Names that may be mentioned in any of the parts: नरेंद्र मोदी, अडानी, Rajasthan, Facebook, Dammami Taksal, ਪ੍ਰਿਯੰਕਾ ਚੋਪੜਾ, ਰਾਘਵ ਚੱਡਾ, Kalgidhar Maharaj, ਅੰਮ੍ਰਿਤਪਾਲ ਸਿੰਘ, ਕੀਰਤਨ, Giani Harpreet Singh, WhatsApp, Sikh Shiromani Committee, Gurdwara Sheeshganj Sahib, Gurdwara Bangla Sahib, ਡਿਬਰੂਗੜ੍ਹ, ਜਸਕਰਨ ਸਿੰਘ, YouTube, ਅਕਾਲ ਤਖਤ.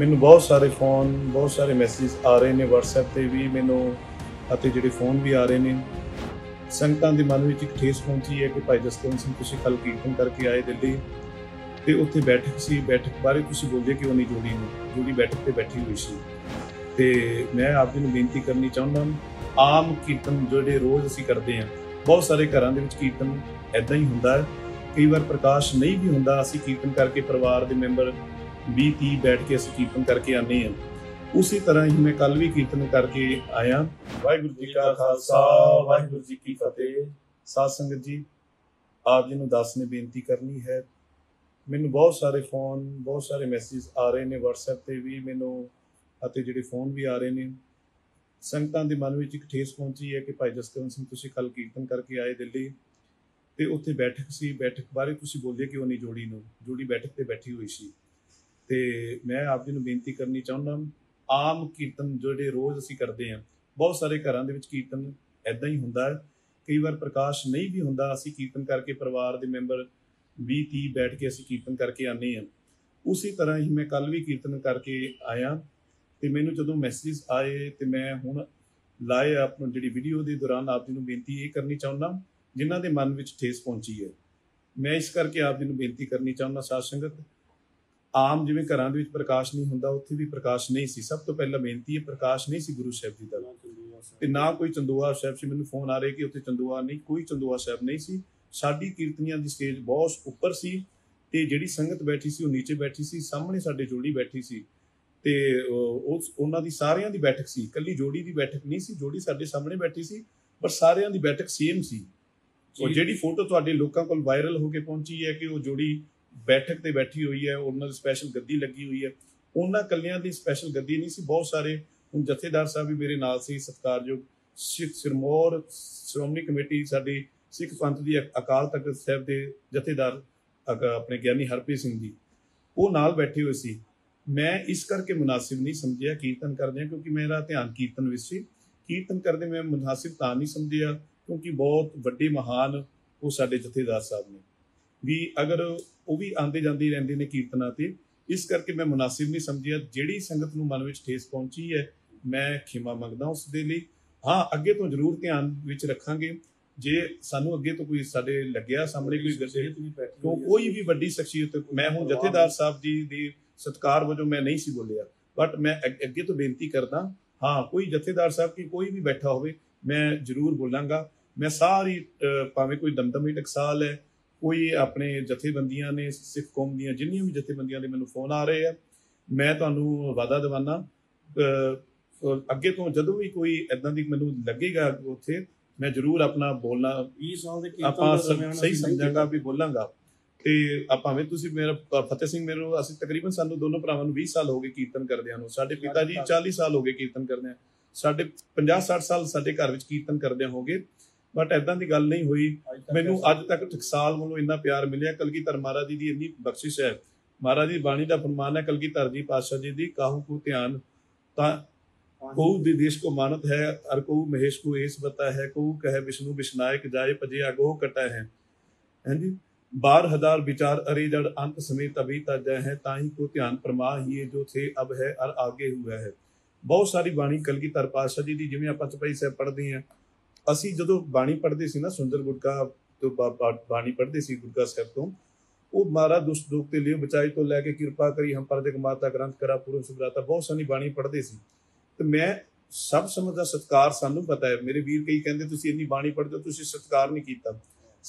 ਮੈਨੂੰ बहुत सारे फोन बहुत सारे मैसेज आ रहे ने WhatsApp ਤੇ भी ਮੈਨੂੰ ਅਤੇ ਜਿਹੜੇ फोन भी आ रहे ਨੇ। ਸੰਗਤਾਂ ਦੇ ਮਨ ਵਿੱਚ ਇੱਕ ਠੇਸ ਪਹੁੰਚੀ ਹੈ ਕਿ ਭਾਈ ਜਸਕਰਨ ਸਿੰਘ ਤੁਸੀਂ ਕੱਲ ਕੀਰਤਨ ਕਰਕੇ ਆਏ ਦਿੱਲੀ ਤੇ ਉੱਥੇ ਬੈਠਕ ਸੀ, ਬੈਠਕ ਬਾਰੇ ਤੁਸੀਂ ਬੋਲਦੇ ਕਿ ਉਹ ਨਹੀਂ ਜੁੜੀ ਨਹੀਂ ਜੁੜੀ ਬੈਠਕ ਤੇ ਬੈਠੀ ਹੋਈ ਸੀ। ਤੇ ਮੈਂ ਆਪ ਜੀ ਨੂੰ ਬੇਨਤੀ ਕਰਨੀ ਚਾਹੁੰਦਾ ਆਮ ਕੀਰਤਨ ਜਿਹੜੇ ਰੋਜ਼ ਅਸੀਂ ਕਰਦੇ ਹਾਂ ਬਹੁਤ ਸਾਰੇ ਘਰਾਂ ਦੇ ਵਿੱਚ ਕੀਰਤਨ ਇਦਾਂ ਹੀ ਹੁੰਦਾ ਹੈ, ਕਈ ਵਾਰ ਪ੍ਰਕਾਸ਼ ਨਹੀਂ ਵੀ ਹੁੰਦਾ, ਅਸੀਂ ਕੀਰਤਨ ਕਰਕੇ ਪਰਿਵਾਰ ਦੇ ਮੈਂਬਰ 20-30 ਬੈਠ ਕੇ ਅਸੀਂ ਕੀਰਤਨ ਕਰਕੇ ਆਉਂਦੇ ਹਾਂ। उसी तरह ही मैं कल भी कीर्तन करके आया। वाहिगुरु जी का खालसा वाहिगुरु जी की फतेह। साध संगत जी आप जी को दस ने बेनती करनी है, मैनू बहुत सारे फोन बहुत सारे मैसेज आ रहे ने WhatsApp ते भी मैनू अते जिहड़े फोन भी आ रहे ने। संगतां दे मन विच इक ठेस पहुंची है कि भाई जसकरण सिंह तुसीं कल कीर्तन करके आए दिल्ली ते उत्थे बैठक सी, बैठक बारे तुसीं बोलिया कि उह नहीं जोड़ी नूं जोड़ी बैठक ते बैठी हुई सी। ते मैं आप जी नूं बेनती करनी चाहुंदा आम कीर्तन जोड़े रोज़ असी करते हैं बहुत सारे घरों के कीर्तन इदा ही होंगे, कई बार प्रकाश नहीं भी होंगे, असी कीर्तन करके परिवार के मैंबर 20-30 बैठ के असी कीर्तन करके आने हैं। उसी तरह ही मैं कल भी कीर्तन करके आया तो मैंने जो मैसेज आए तो मैं हूँ लाए अपनी जी वीडियो के दौरान आप जी को बेनती ये करनी चाहता जिन्हों के मन में ठेस पहुँची है। मैं इस करके आप जी को बेनती करनी चाहता साध संगत आम जिवें घरां दे विच प्रकाश नहीं हुंदा उत्थे भी प्रकाश नहीं सी। सब तो पहला बेनती है प्रकाश नहीं सी गुरु साहिब जी दा ते ना कोई चंदोआ साहिब सी। मैनूं फोन आ रहे कि उत्थे चंदोआ नहीं, कोई चंदोआ साहिब नहीं सी। साडी कीर्तनीआं दी स्टेज बहुत उपर सी ते जिहड़ी संगत बैठी सी ओह नीचे बैठी सी, सामने साडे जोड़ी बैठी सी ते उस उहनां दी सारिआं दी बैठक सी, कल्ली जोड़ी दी बैठक नहीं सी। जोड़ी साडे सामने बैठी सी पर सारिआं दी बैठक सेम सी। ओह जिहड़ी फोटो तुहाडे लोकां कोल वायरल होके पहुंची है कि ओह जोड़ी बैठक ते बैठी हुई है, उन्होंने स्पैशल गद्दी लगी हुई है, उन्होंने कलियां दी स्पैशल गद्दी नहीं सी। बहुत सारे हुण जथेदार साहब भी मेरे नाल सी, सत्कारयोग सिख सिरमौर श्रोमणी कमेटी साडी सिख पंथ दी अकाल तख्त साहिब दे जथेदार अपने ज्ञानी हरप्रीत सिंह जी वो नाल बैठे हुए सी। मैं इस करके मुनासिब नहीं समझिया कीर्तन करदे क्योंकि मेरा ध्यान कीर्तन विच सी। कीर्तन करदे मैं मुनासिब तां नहीं समझिया क्योंकि बहुत वड्डे महान वो साडे जथेदार साहब ने भी अगर वो भी आते जाते रहते हैं कीर्तना से, इस करके मैं मुनासिब नहीं समझिया। जिहड़ी संगत नूं मन में ठेस पहुँची है मैं खिमा मंगदा उस दे लई। हाँ अगे तो जरूर ध्यान विच रखांगे जे सानू अगे तो कोई साडे लग्या सामने कोई गल तो कोई भी वड्डी शख्सियत। मैं हुण जथेदार साहब जी दी सत्कार वजों मैं नहीं सी बोलिया बट मैं अगे तो बेनती करदा हाँ कोई जथेदार साहब की कोई भी बैठा होवे मैं जरूर बोलांगा। मैं सारी भावें कोई दमदमी टकसाल है कोई अपने जथेबंदियां ने सिख कौम दियां जिन्नी भी जथेबंदियां ने मैनूं फोन आ रहे हैं। मैं तुहानूं वादा दिवाना अगे तो जदों भी कोई इदां दी मैनूं लगेगा उत्थे मैं जरूर अपना बोलना आपां सही समझांगा भी बोलांगा। ते भावें तुसीं मेरा फतेह सिंह मेरे असीं तकरीबन सानूं दोनों भरावां नूं 20 साल हो गए कीर्तन करदिआं नूं, साडे पिता जी 40 साल हो गए कीर्तन करदिआं, साडे 50-60 साल साडे घर विच कीर्तन करदिआं हो गए बट इदां दी गल नहीं हुई। मैनूं अज तक टकसाल वालों इन्ना प्यार मिलिया, कलगीधर महाराज जी दी इन्नी बख्शिश है। महाराज जी बाणी दा फरमान है कलगीधर जी पातशाह जी दी काहू को ध्यान ता को देश को मानत है अर को महेश को एस बता है को कहे विष्णु विष्णायक जाए पजे आगो कटा है हैं जी 12,000 विचार अरे जड़ अंत समेत अभी ताजा है ताही को ध्यान परमा ही जो थे अब है और आगे हुआ है। बहुत सारी बाणी कलगीधर पातशाह जी दी जिवें आपां चौपाई साहिब पढ़दे हां असी जो बाणी पढ़ते सी ना सुंदर गुटका तो बाणी पढ़ते सी गुटका साहिब तो वह महाराज दुष्ट दुख के लिए बचाई तो लैके कृपा करी हम पर जग माता ग्रंथ करा पूर्ण सुभराता बहुत सारी बाणी पढ़ते सी। तो मैं सब समझदा सत्कार सानू पता है मेरे वीर कई कहंदे तुसीं इन्नी बाणी पढ़दे हो तुसीं सत्कार नहीं कीता।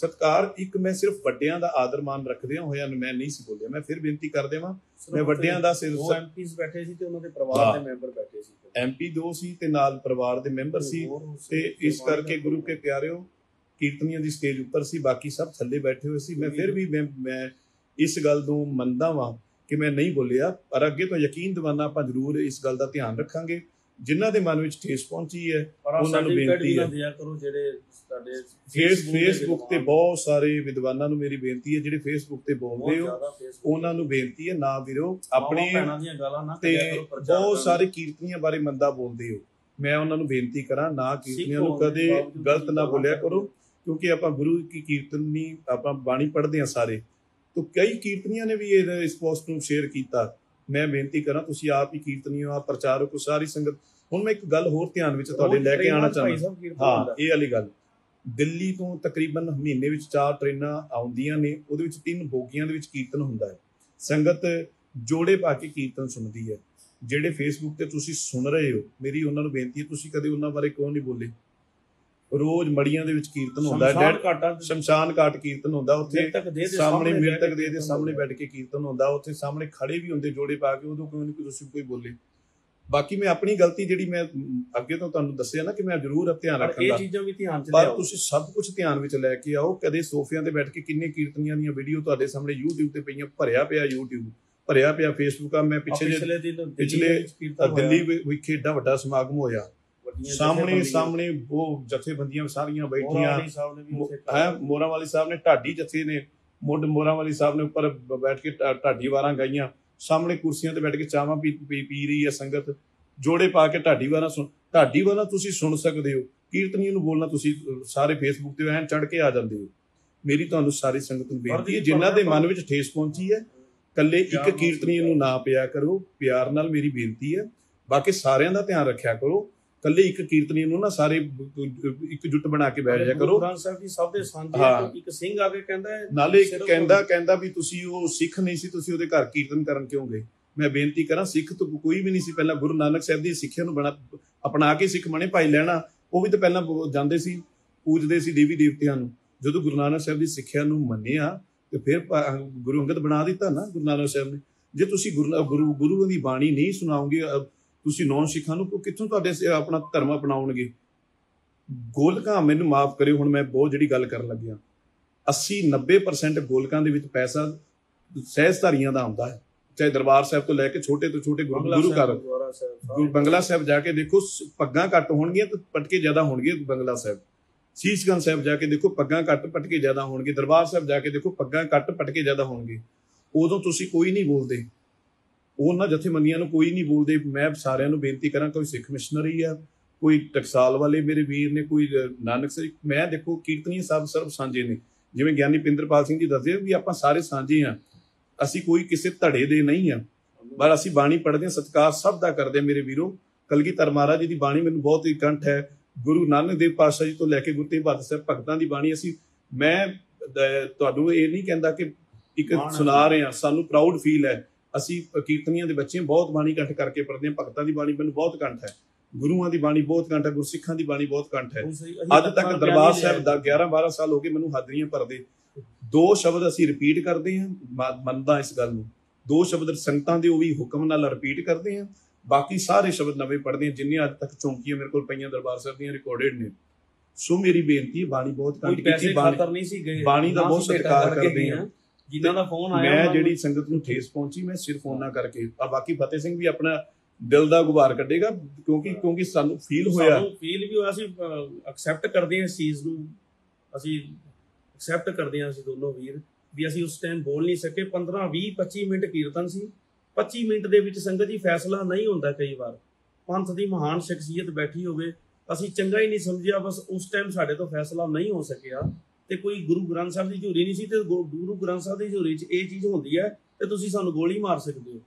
सत्कार एक मैं सिर्फ वड्डियां दा आदर मान रखदे होया मैं नहीं सी बोलिया। मैं फिर बेनती कर देवां मैं वड्डियां दा सिर्फ एमपीस बैठे सी ते उन्हां दे परिवार दे मैंबर बैठे सी MP दो सी ते नाल परिवार दे मैंबर सी ते इस करके गुरु के प्यारिओ कीर्तनियां दी स्टेज उपर सी बाकी सब थल्ले बैठे हुए सी। मैं फिर भी मैं इस गल नूं मंनदा वां कि मैं नहीं बोलिया पर अगे तो यकीन दिवाना आपां जरूर इस गल दा ध्यान रखांगे जिन्हां दे मन विच ठेस पहुंची है उन्हां नूं बेनती है फेसबुक ते बहुत सारे विद्वानां नूं मेरी बेनती है जिहड़े फेसबुक ते बोलदे हो उन्हां नूं बेनती है ना वीरो अपने बहुत सारे कीर्तनियां बारे मंदा बोलदे हो मैं उन्हां नूं बेनती करां ना कीर्तनियां नूं कदे गलत ना बोलिया करो क्योंकि आपां गुरु की कीर्तनी आपां बाणी पढ़दे हां सारे तो कई कीर्तनियां ने भी इस पोस्ट नूं शेयर कीता मैं बेनती करा तुसी आप ही कीर्तनी हो, आप प्रचारक हो, सारी संगत। हुण मैं एक गल होर ध्यान विच तुहाडे लैके आना चाहुंदा, हाँ इह वाली गल। दिल्ली तो तकरीबन महीने विच 4 ट्रेनां आउंदियां ने, उहदे विच 3 बोगियां दे विच कीर्तन हुंदा है। संगत जोड़े पा के कीर्तन सुनदी है। जिहड़े फेसबुक ते तुसी सुन रहे हो, मेरी उहनां नूं बेनती है तुसी कदे उहनां बारे क्यों नहीं बोले। रोज मड़ियां दे विच कीर्तन हुंदा है, शमशान घाट कीर्तन हुंदा, उत्थे सामने मृतक देह दे सामने बैठ के कीर्तन हुंदा, उत्थे सामने खड़े भी हुंदे जोड़े पा के, उदों क्यों नहीं तुसीं कोई बोले। बाकी मैं अपनी गलती जिहड़ी मैं अगे तो तुहानूं दस्सिया ना कि मैं जरूर ध्यान रखांगा, पर तुसीं सब कुछ ध्यान विच लै के आओ। कदे सोफियां ते बैठ के किन्ने कीर्तनियां दीयां वीडियो तुहाडे सामने YouTube ते पईयां, भरिया पिया YouTube, भरिया पिया Facebook आ। मैं पिछले दिल्ली विखे एडा वड्डा समागम होया, सामने सामने वो जथेबंदियां सारियां बैठियां, मोरा वाली साहब ने ढाडी जथे ने मुड मोरा वाली साहब ने ऊपर बैठ के ढाडी वारां गाइयां, सामने कुर्सियां ते बैठ के चावा पी रही है संगत, जोड़े पा के ढाडी वारां सुन। ढाडी वारां तुसीं सुन सकदे हो, कीर्तनियां नूं बोलना तुसीं सारे फेसबुक ते चढ़ के आ जांदे हो। मेरी तुहानूं सारी संगत नूं बेनती है, जिन्हां दे मन विच ठेस पहुंची है, कल्ले इक कीर्तनी नूं ना पिया करो, प्यार नाल मेरी बेनती है। बाकी सारियां दा ध्यान रखिया करो, कल्ले एक कीर्तनी नूं ना सारे इकजुट बना के बैठ जा करो। सिख नहीं सी तुसीं उहदे घर कीर्तन करन क्यों गए? मैं बेनती करा, सिख तो कोई भी नहीं सी पहला, गुरु नानक साहब दी सिक्ख्या नूं अपना के सिख बने। भाई लहणा वो भी तो पहला जांदे सी, पूजदे सी देवी देवतियां नूं। जदों गुरु नानक साहब दी सिक्ख्या नूं मन्निया ते फिर गुरु अंगद बना दिता ना गुरु नानक साहब ने। जे तुसीं गुरुओं दी बाणी नहीं सुणाओगे नॉन सिखा कितों अपना धर्म अपनाओगे। गोलका मैनू माफ करे, हुण मैं बहुत जिहड़ी गल करन लग्या, 80-90% गोलकां दे विच पैसा सहजधारियां दा आउंदा है, चाहे दरबार साहब तो लैके छोटे तो छोटे गुरु घर बंगला साहब जाके देखो, पग्गां घट होणगीਆਂ तो पटके ज्यादा होणगे। बंगला साहब शीशगंज साहब जाके देखो, पग्गां घट पटके ज्यादा होणगे। दरबार साहब जाके देखो, पग्गां घट पटके ज्यादा होणगे। उदों तुसीं कोई नहीं बोलदे, उन्होंने जथेबंदियों कोई नहीं बोलते। मैं सारियां नूं बेनती करा, कोई सिख मिशनरी है, कोई टकसाल वाले मेरे वीर ने, कोई नानक सर, मैं देखो कीर्तनी सब सर्व सांझे ने। जिवें ज्ञानी पिंदरपाल सिंह जी दसदे भी आपां सारे सांझे हाँ, असीं कोई किसी धड़े दे नहीं हाँ, पर असीं बाणी पढ़दे हाँ, सत्कार सब दा करदे। मेरे वीरों, कलगीधर महाराज जी दी बाणी मैनूं बहुत ही कंठ है, गुरु नानक देव पातशाह जी तो लैके गुरु तेग बहादुर साहब भगतां दी बाणी। असीं मैं तुहानूं इह नहीं कहंदा कि इक सुना रहे हाँ, सानूं प्राउड फील है। असीं कीर्तनियां दे बच्चे बहुत बाणी कंठ करके पढ़दे, भगतां दी बाणी मैनूं बहुत कंठ है, गुरुआं दी बाणी बहुत कंठ है, गुरसिखां दी बाणी बहुत कंठ है। अज तक दरबार साहिब दा 11-12 साल हो गए मैनूं हाजरीआं भरदे, 2 शब्द असीं रिपीट करदे हां, मंदा इस गल नूं 2 शब्द संगतां दे उही हुकम नाल रिपीट करदे हां। बाकी सारे शब्द नवें पढ़दे हां, जिन्ने अज तक चौंकीआं मेरे कोल पईआं दरबार साहिब दीआं रिकार्डेड ने। सो मेरी बेनती है, बाणी बहुत कंठ कीती, बाणी दा बहुत सत्कार करदे हां। जिन्हां दा फोन आया, मैं जिहड़ी संगत नूं ठेस पहुंची, मैं सिर्फ फोनां करके। बाकी फतेह सिंह भी अपना दिल दा गुबार कड्डेगा, क्योंकि सानूं फील होया, फील भी होया, असीं एक्सेप्ट करदे हां इस चीज़ नूं, असीं एक्सेप्ट करदे हां। असीं दोनों वीर भी असीं उस टाइम बोल नहीं सके, 15-20-25 मिनट कीर्तन सी, 25 मिनट दे विच संगत जी फैसला नहीं हुंदा। कई वार पंथ दी महान शख्सियत बैठी होवे, असीं चंगा ही नहीं समझिया, बस उस टाइम साडे तो फैसला नहीं हो सकिया। तो कोई गुरु ग्रंथ साहब की झूरी नहीं सी, तो गुरु ग्रंथ साहब की झूरी च यह चीज़ होती है तो तुसीं सानूं गोली मार सकते हो।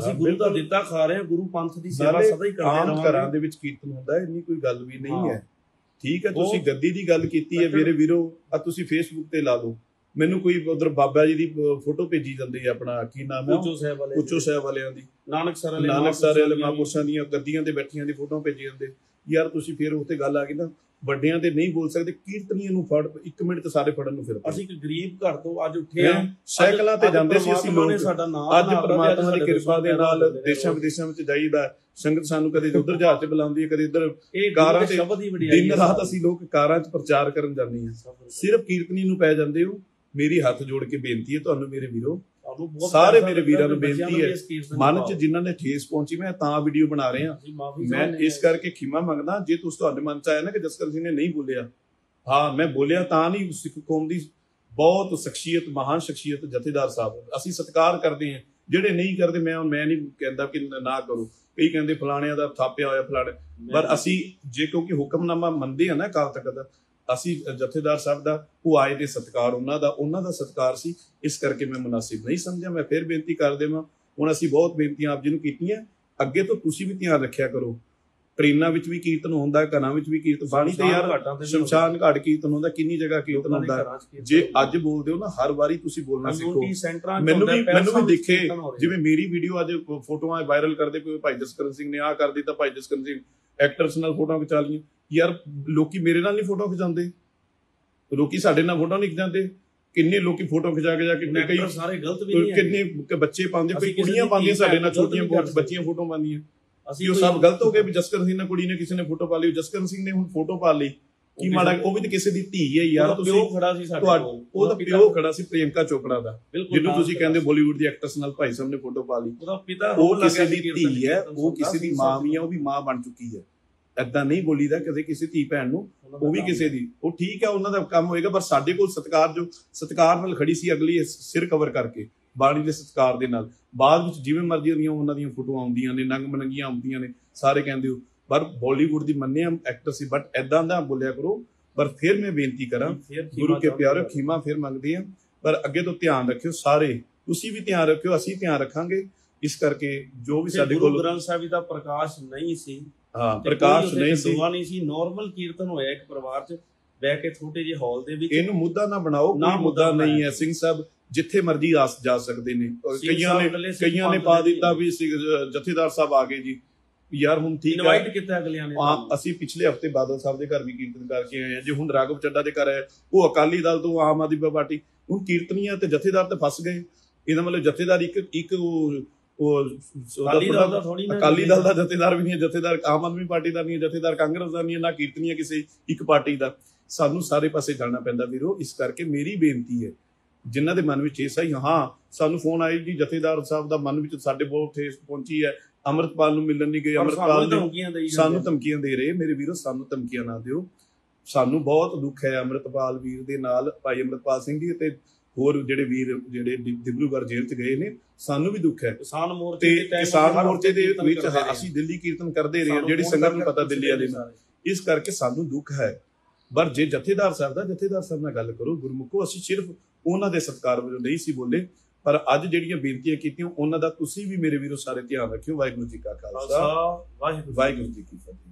असीं गुरु दा दित्ता खा रहे हां, गुरु पंथ दी सेवा सदा ही करदे रहां। घरां दे विच कीर्तन हुंदा, इन्नी कोई गल भी नहीं है, ठीक है। तुसीं गद्दी दी गल कीती है मेरे वीरो, आ तुसीं फेसबुक ते ला दो, मैनूं कोई उधर बाबा जी दी फोटो भेजी जांदी है, अपना की नाम है, उच्चो साहिब वालियां दी, नानक सर वाले महापुरशां दी गद्दियां ते बैठियां दी फोटो भेजी जांदे। यार तुसीं फिर उत्ते गल आ गई ना, ਵੱਡਿਆਂ ਤੇ ਨਹੀਂ ਬੋਲ ਸਕਦੇ, ਕੀਰਤਨੀਆਂ ਨੂੰ ਫੜ 1 ਮਿੰਟ ਤੇ ਸਾਰੇ ਫੜਨ ਨੂੰ ਫਿਰਦੇ। ਅਸੀਂ ਇੱਕ ਗਰੀਬ ਘਰ ਤੋਂ ਅੱਜ ਉੱਠੇ ਹਾਂ, ਸਾਈਕਲਾਂ ਤੇ ਜਾਂਦੇ ਸੀ ਅਸੀਂ ਲੋਕ, ਸਾਡਾ ਨਾਮ ਅੱਜ ਪਰਮਾਤਮਾ ਦੀ ਕਿਰਪਾ ਦੇ ਨਾਲ ਦੇਸ਼ਾਂ ਵਿਦੇਸ਼ਾਂ ਵਿੱਚ ਜਾਈਦਾ। ਸੰਗਤ ਸਾਨੂੰ ਕਦੇ ਉਧਰ ਜਹਾਜ਼ ਤੇ ਬੁਲਾਉਂਦੀ ਹੈ, ਕਦੇ ਇੱਧਰ ਕਾਰਾਂ ਤੇ, ਦਿਨ ਰਾਤ ਅਸੀਂ ਲੋਕ ਕਾਰਾਂ 'ਚ ਪ੍ਰਚਾਰ ਕਰਨ ਜਾਂਦੇ ਹਾਂ, ਸਿਰਫ ਕੀਰਤਨੀ ਨੂੰ ਪੈ ਜਾਂਦੇ ਹੋ। ਮੇਰੀ ਹੱਥ ਜੋੜ ਕੇ ਬੇਨਤੀ ਹੈ ਤੁਹਾਨੂੰ ਮੇਰੇ ਵੀਰੋ, ਸਾਰੇ ਮੇਰੇ ਵੀਰਾਂ ਨੂੰ ਬੇਨਤੀ ਹੈ, ਮਨ 'ਚ ਜਿਨ੍ਹਾਂ ਨੇ ਠੇਸ ਪਹੁੰਚੀ, ਮੈਂ ਤਾਂ ਵੀਡੀਓ ਬਣਾ ਰਿਹਾ, ਮੈਂ ਇਸ ਕਰਕੇ ਖਿਮਾ ਮੰਗਦਾ। ਜੇ ਤੁਹਾਡੇ ਮਨ 'ਚ ਆਇਆ ਨਾ ਕਿ ਜਸਕਰਨ ਸਿੰਘ ਨੇ ਨਹੀਂ ਬੋਲਿਆ, ਹਾਂ ਮੈਂ ਬੋਲਿਆ ਤਾਂ ਨਹੀਂ। ਸਿੱਖ ਕੌਮ ਦੀ ਬਹੁਤ ਸ਼ਖਸੀਅਤ, ਮਹਾਨ ਸ਼ਖਸੀਅਤ ਜਥੇਦਾਰ ਸਾਹਿਬ, ਅਸੀਂ ਸਤਿਕਾਰ ਕਰਦੇ ਹਾਂ। ਜਿਹੜੇ ਨਹੀਂ ਕਰਦੇ, ਮੈਂ ਨਹੀਂ ਕਹਿੰਦਾ ਕਿ ਨਾ ਕਰੋ, ਕਈ ਕਹਿੰਦੇ ਫਲਾਣਿਆਂ ਦਾ ਥਾਪਿਆ ਹੋਇਆ ਫਲਾਣੇ, ਪਰ ਅਸੀਂ ਜੇ ਕਿਉਂਕਿ ਹੁਕਮਨਾਮਾ ਮੰਨਦੇ ਹਾਂ ਨਾ ਅਕਾਲ ਤਖਤ ਦਾ, ਅਸੀਂ ਜਥੇਦਾਰ ਸਾਹਿਬ ਦਾ ਉਹ ਆਏ ਦੇ ਸਤਿਕਾਰ, ਉਹਨਾਂ ਦਾ ਸਤਿਕਾਰ ਸੀ, ਇਸ ਕਰਕੇ ਮੈਂ ਮੁਨਾਸਿਬ ਨਹੀਂ ਸਮਝਿਆ। ਮੈਂ ਫਿਰ ਬੇਨਤੀ ਕਰ ਦੇਵਾਂ ਹੁਣ ਅਸੀਂ ਬਹੁਤ ਬੇਨਤੀਆਂ ਆਪ ਜੀ ਨੂੰ ਕੀਤੀਆਂ, ਅੱਗੇ ਤੋਂ ਤੁਸੀਂ ਵੀ ਧਿਆਨ ਰੱਖਿਆ ਕਰੋ। ਟ੍ਰੇਨਾਂ ਵਿੱਚ ਵੀ ਕੀਰਤਨ ਹੁੰਦਾ, ਘਰਾਂ ਵਿੱਚ ਵੀ ਕੀਰਤਨ, ਬਾਣੀ ਤੇ ਯਾਰ ਸ਼ਮਸ਼ਾਨ ਘਾਟ ਕੀਰਤਨ ਹੁੰਦਾ, ਕਿੰਨੀ ਜਗ੍ਹਾ ਕੀਰਤਨ ਹੁੰਦਾ। ਜੇ ਅੱਜ ਬੋਲਦੇ ਹੋ ਨਾ, ਹਰ ਵਾਰੀ ਤੁਸੀਂ ਬੋਲਣਾ ਸਿੱਖੋ। ਮੈਨੂੰ ਵੀ ਦੇਖੇ, ਜਿਵੇਂ ਮੇਰੀ ਵੀਡੀਓ ਅੱਜ ਫੋਟੋਆਂ ਵਾਇਰਲ ਕਰਦੇ, ਕੋਈ ਭਾਈ ਜਸਕਰਨ ਸਿੰਘ ਨੇ ਆਹ ਕਰ ਦਿੱਤਾ, ਭਾਈ ਜਸਕਰਨ ਸਿੰਘ ਐਕਟਰਸ ਨਾਲ ਫੋਟੋਆਂ ਖਿਚਾ ਲਈਆਂ। ਯਾਰ ਲੋਕੀ ਮੇਰੇ ਨਾਲ ਨਹੀਂ ਫੋਟੋ ਖਿਚਾਉਂਦੇ, ਲੋਕੀ ਸਾਡੇ ਨਾਲ ਫੋਟੋ ਨਹੀਂ ਖਿਚਾਉਂਦੇ। ਕਿੰਨੇ ਲੋਕੀ ਫੋਟੋ ਖਿਚਾ ਕੇ ਜਾ ਕੇ ਕਿੰਨੇ ਬੱਚੇ ਪਾਉਂਦੇ, ਕੋਈ ਕੁੜੀਆਂ ਪਾਉਂਦੀਆਂ ਸਾਡੇ ਨਾਲ, ਛੋਟੀਆਂ ਬੱਚੀਆਂ ਫੋਟੋ ਪਾਉਂਦੀਆਂ। ਅਸੀਂ ਉਹ ਸਭ ਗਲਤ ਹੋ ਗਏ ਵੀ ਜਸਕਰਨ ਸਿੰਘ ਨਾਲ ਕੁੜੀ ਨੇ ਕਿਸੇ ਨੇ ਫੋਟੋ ਪਾ ਲਈ, ਜਸਕਰਨ ਸਿੰਘ ਨੇ ਹੁਣ ਫੋਟੋ ਪਾ ਲਈ, ਕੀ ਮਾੜਾ? ਉਹ ਵੀ ਤਾਂ ਕਿਸੇ ਦੀ ਧੀ ਹੈ ਯਾਰ, ਪਿਓ ਖੜਾ ਸੀ ਸਾਡੇ ਕੋਲ, ਉਹਦਾ ਪਿਓ ਖੜਾ ਸੀ ਪ੍ਰਿਯੰਕਾ ਚੋਪੜਾ ਦਾ, ਜਿਹਨੂੰ ਤੁਸੀਂ ਕਹਿੰਦੇ ਬਾਲੀਵੁੱਡ ਦੀ ਐਕਟਰਸ ਨਾਲ ਭਾਈ ਸਾਹਿਬ ਨੇ ਫੋਟੋ ਪਾ ਲਈ। ਉਹਦਾ ਪਿਤਾ ਉਹ ਕਿਸੇ ਦੀ ਧੀ ਹੈ, ਉਹ ਕਿਸੇ ਦੀ ਮਾਂ ਵੀ ਹੈ, ਉਹ ਵੀ ਮਾਂ ਬਣ ਚੁੱਕੀ ਹੈ। ਏਦਾਂ ਨਹੀਂ ਬੋਲੀਦਾ ਕਦੇ ਕਿਸੇ ਧੀ ਭੈਣ ਨੂੰ, ਉਹ ਵੀ ਕਿਸੇ ਦੀ। ਉਹ ਠੀਕ ਹੈ, ਉਹਨਾਂ ਦਾ ਕੰਮ ਹੋਏਗਾ, ਪਰ ਸਾਡੇ ਕੋਲ ਸਤਿਕਾਰ, ਜੋ ਸਤਿਕਾਰ ਨਾਲ ਖੜੀ ਸੀ ਅਗਲੀ, ਸਿਰ ਕਵਰ ਕਰਕੇ ਬਾਣੀ ਦੇ ਸਤਿਕਾਰ ਦੇ ਨਾਲ। ਬਾਅਦ ਵਿੱਚ ਜਿਵੇਂ ਮਰਜ਼ੀ ਦੀਆਂ ਉਹਨਾਂ ਦੀਆਂ ਫੋਟੋਆਂ ਆਉਂਦੀਆਂ ਨੇ, ਨੰਗ ਮਨੰਗੀਆਂ ਆਉਂਦੀਆਂ ਨੇ, ਸਾਰੇ ਕਹਿੰਦੇ ਹੋ। ਪਰ ਬਾਲੀਵੁੱਡ ਦੀ ਮੰਨਿਆ ਐਕਟਰ ਸੀ, ਬਟ ਏਦਾਂ ਦਾ ਬੋਲਿਆ ਕਰੋ। ਪਰ ਫਿਰ ਮੈਂ ਬੇਨਤੀ ਕਰਾਂ, ਗੁਰੂ ਕੇ ਪਿਆਰੋ ਖੀਮਾ ਫਿਰ ਮੰਗਦੇ ਆ, ਪਰ ਅੱਗੇ ਤੋਂ ਧਿਆਨ ਰੱਖਿਓ ਸਾਰੇ, ਤੁਸੀਂ ਵੀ ਧਿਆਨ ਰੱਖਿਓ, ਅਸੀਂ ਧਿਆਨ ਰੱਖਾਂਗੇ। ਇਸ ਕਰਕੇ ਜੋ ਵੀ ਸਾਡੇ ਕੋਲ ਗੁਰੂ ਗ੍ਰੰਥ ਸਾਹਿਬ ਜੀ ਦਾ ਪ੍ਰਕਾਸ਼ ਨਹੀਂ ਸੀ, ਪ੍ਰਕਾਸ਼ ਨਹੀਂ ਸੀ, ਨੋਰਮਲ ਕੀਰਤਨ ਹੋਇਆ ਇੱਕ ਪਰਿਵਾਰ ਚ ਬਹਿ ਕੇ ਛੋਟੇ ਜਿਹੇ ਹਾਲ ਦੇ ਵਿੱਚ। ਇਹਨੂੰ ਮੁੱਦਾ ਨਾ ਬਣਾਓ, ਨਾ ਮੁੱਦਾ ਨਹੀਂ ਹੈ। ਸਿੰਘ ਸਾਹਿਬ ਜਿੱਥੇ ਮਰਜ਼ੀ ਜਾ ਸਕਦੇ ਨੇ। ਕਈਆਂ ਨੇ ਪਾ ਦਿੱਤਾ ਵੀ ਜਥੇਦਾਰ ਸਾਹਿਬ ਆ ਗਏ ਜੀ, ਯਾਰ ਹੁਣ ਠੀਕ ਹੈ। ਅਸੀਂ ਪਿਛਲੇ ਹਫ਼ਤੇ ਬਾਦਲ ਸਾਹਿਬ ਦੇ ਘਰ ਵੀ ਕੀਰਤਨ ਕਰਕੇ ਆਏ ਹਾਂ ਜੀ, ਹੁਣ ਰਾਘਵ ਚੱਡਾ ਦੇ ਘਰ ਆਇਆ, ਉਹ ਅਕਾਲੀ ਦਲ ਤੋਂ ਆਮ ਆਦਮੀ ਪਾਰਟੀ, ਹੁਣ ਕੀਰਤਨੀਆਂ ਤੇ ਜਥੇਦਾਰ ਤੇ ਫਸ ਗਏ। ਇਹਦਾ ਮਤਲਬ ਜਥੇਦਾਰ ਇੱਕ ਅਕਾਲੀ ਦਲ ਦਾ ਜਥੇਦਾਰ ਵੀ ਨਹੀਂ, ਜਥੇਦਾਰ ਆਮ ਆਦਮੀ ਪਾਰਟੀ ਦਾ ਨਹੀਂ, ਜਥੇਦਾਰ ਕਾਂਗਰਸ ਦਾ ਨਹੀਂ, ਨਾ ਕੀਰਤਨੀਆ ਕਿਸੇ ਇੱਕ ਪਾਰਟੀ ਦਾ। ਸਾਨੂੰ ਸਾਰੇ ਪਾਸੇ ਜਾਣਾ ਪੈਂਦਾ ਵੀਰੋ। ਇਸ ਕਰਕੇ ਮੇਰੀ ਬੇਨਤੀ ਹੈ, ਜਿਨ੍ਹਾਂ ਦੇ ਮਨ ਵਿੱਚ ਇਹ ਸਹੀ, ਹਾਂ ਸਾਨੂੰ ਫੋਨ ਆਏ ਜੀ ਜਥੇਦਾਰ ਸਾਹਿਬ ਦਾ ਮਨ ਵਿੱਚ ਸਾਡੇ ਬਹੁਤ ਠੇਸ ਪਹੁੰਚੀ ਹੈ, ਅੰਮ੍ਰਿਤਪਾਲ ਨੂੰ ਮਿਲਣ ਨਹੀਂ ਗਏ, ਅੰਮ੍ਰਿਤਪਾਲ ਸਾਨੂੰ ਧਮਕੀਆਂ ਦੇ ਰਹੇ। ਮੇਰੇ ਵੀਰੋ ਸਾਨੂੰ ਧਮਕੀਆਂ ਨਾ ਦਿਓ, ਸਾਨੂੰ ਬਹੁਤ ਦੁੱਖ ਹੈ ਅੰਮ੍ਰਿਤਪਾਲ ਵੀਰ ਦੇ ਨਾਲ, ਭਾਈ ਅੰਮ੍ਰਿਤਪਾਲ ਸਿੰਘ ਜੀ ਤੇ ਹੋਰ ਜਿਹੜੇ ਵੀਰ ਜਿਹੜੇ ਡਿਬਰੂਗੜ੍ਹ ਜੇਲ੍ਹ ਚ ਗਏ ਨੇ, ਸਾਨੂੰ ਵੀ ਦੁੱਖ ਹੈ। ਕਿਸਾਨ ਮੋਰਚੇ ਦੇ ਵਿੱਚ ਅਸੀਂ ਦਿੱਲੀ ਕੀਰਤਨ ਕਰਦੇ ਰਹੇ, ਜਿਹੜੀ ਸੰਗਤ ਨੂੰ ਪਤਾ ਦਿੱਲੀ ਵਾਲੇ ਨਾਲ, ਇਸ ਕਰਕੇ ਸਾਨੂੰ ਦੁੱਖ ਹੈ। ਪਰ ਜੇ ਜਥੇਦਾਰ ਸਾਹਿਬ ਨਾਲ ਗੱਲ ਕਰੋ ਗੁਰਮੁਖੋ, ਅਸੀਂ ਸਿਰਫ ਉਹਨਾਂ ਦੇ ਸਤਿਕਾਰ ਵਜੋਂ ਨਹੀਂ ਸੀ ਬੋਲੇ, ਪਰ ਅੱਜ ਜਿਹੜੀਆਂ ਬੇਨਤੀਆਂ ਕੀਤੀਆਂ ਉਹਨਾਂ ਦਾ ਤੁਸੀਂ ਵੀ ਮੇਰੇ ਵੀਰੋ ਸਾਰੇ ਧਿਆਨ ਰੱਖਿਓ। ਵਾਹਿਗੁਰੂ ਜੀ ਕਾ ਖਾਲਸਾ, ਵਾਹਿਗੁਰੂ ਜੀ ਕੀ ਫਤਿਹ।